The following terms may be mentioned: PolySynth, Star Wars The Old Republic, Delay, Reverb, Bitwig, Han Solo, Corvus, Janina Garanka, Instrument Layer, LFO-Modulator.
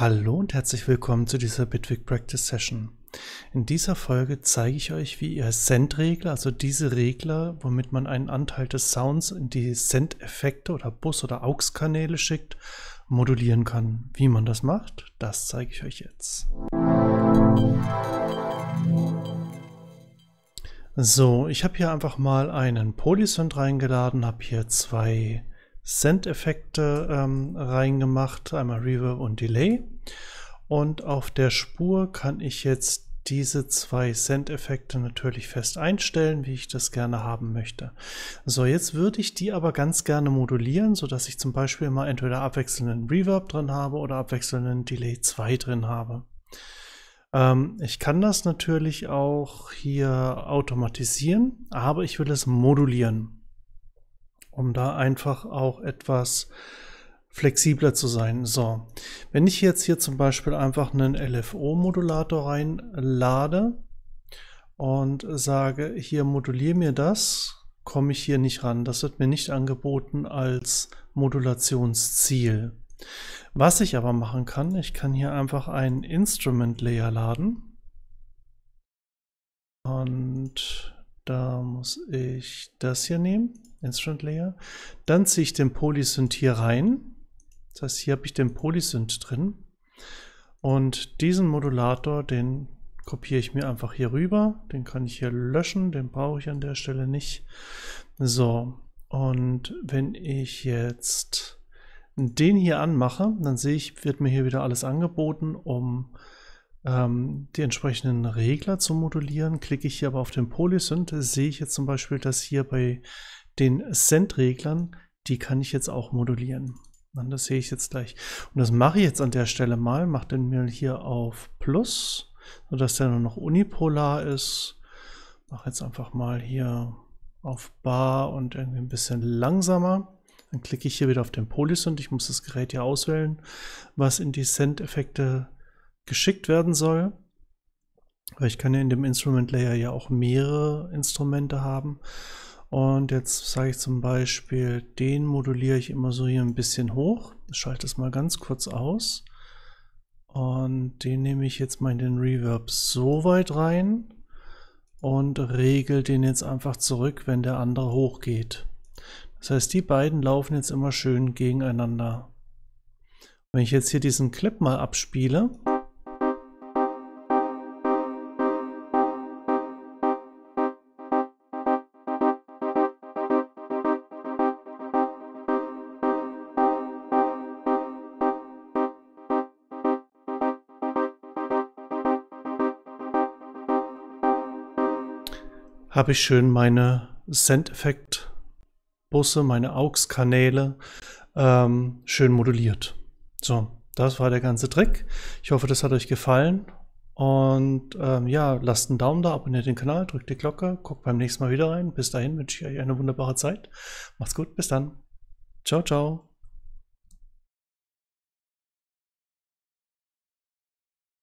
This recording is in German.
Hallo und herzlich willkommen zu dieser Bitwig Practice Session. In dieser Folge zeige ich euch, wie ihr Send-Regler, also diese Regler, womit man einen Anteil des Sounds in die Send-Effekte oder Bus- oder AUX-Kanäle schickt, modulieren kann. Wie man das macht, das zeige ich euch jetzt. So, ich habe hier einfach mal einen Poly-Synth reingeladen, habe hier zwei Send-Effekte reingemacht, einmal Reverb und Delay. Und auf der Spur kann ich jetzt diese zwei Send-Effekte natürlich fest einstellen, wie ich das gerne haben möchte. So, jetzt würde ich die aber ganz gerne modulieren, sodass ich zum Beispiel mal entweder abwechselnden Reverb drin habe oder abwechselnden Delay 2 drin habe. Ich kann das natürlich auch hier automatisieren, aber ich will es modulieren, um da einfach auch etwas flexibler zu sein. So, wenn ich jetzt hier zum Beispiel einfach einen LFO-Modulator reinlade und sage, hier moduliere mir das, komme ich hier nicht ran. Das wird mir nicht angeboten als Modulationsziel. Was ich aber machen kann, ich kann hier einfach einen Instrument Layer laden und da muss ich das hier nehmen. Instrument Layer. Dann ziehe ich den PolySynth hier rein. Das heißt, hier habe ich den PolySynth drin. Und diesen Modulator, den kopiere ich mir einfach hier rüber. Den kann ich hier löschen. Den brauche ich an der Stelle nicht. So. Und wenn ich jetzt den hier anmache, dann sehe ich, wird mir hier wieder alles angeboten, um die entsprechenden Regler zu modulieren. Klicke ich hier aber auf den PolySynth, sehe ich jetzt zum Beispiel, dass hier bei den Send-Reglern, die kann ich jetzt auch modulieren. Und das sehe ich jetzt gleich. Und das mache ich jetzt an der Stelle mal. Mache den Mill hier auf Plus, sodass der nur noch unipolar ist. Mache jetzt einfach mal hier auf Bar und irgendwie ein bisschen langsamer. Dann klicke ich hier wieder auf den Polysynth. Ich muss das Gerät hier auswählen, was in die Send-Effekte geschickt werden soll. Weil ich kann ja in dem Instrument Layer ja auch mehrere Instrumente haben. Und jetzt sage ich zum Beispiel, den moduliere ich immer so hier ein bisschen hoch. Ich schalte das mal ganz kurz aus. Und den nehme ich jetzt mal in den Reverb so weit rein und regel den jetzt einfach zurück, wenn der andere hochgeht. Das heißt, die beiden laufen jetzt immer schön gegeneinander. Wenn ich jetzt hier diesen Clip mal abspiele, habe ich schön meine Send-Effekt-Busse, meine AUX-Kanäle schön moduliert. So, das war der ganze Trick. Ich hoffe, das hat euch gefallen. Und ja, lasst einen Daumen da, abonniert den Kanal, drückt die Glocke, guckt beim nächsten Mal wieder rein. Bis dahin wünsche ich euch eine wunderbare Zeit. Macht's gut, bis dann. Ciao, ciao.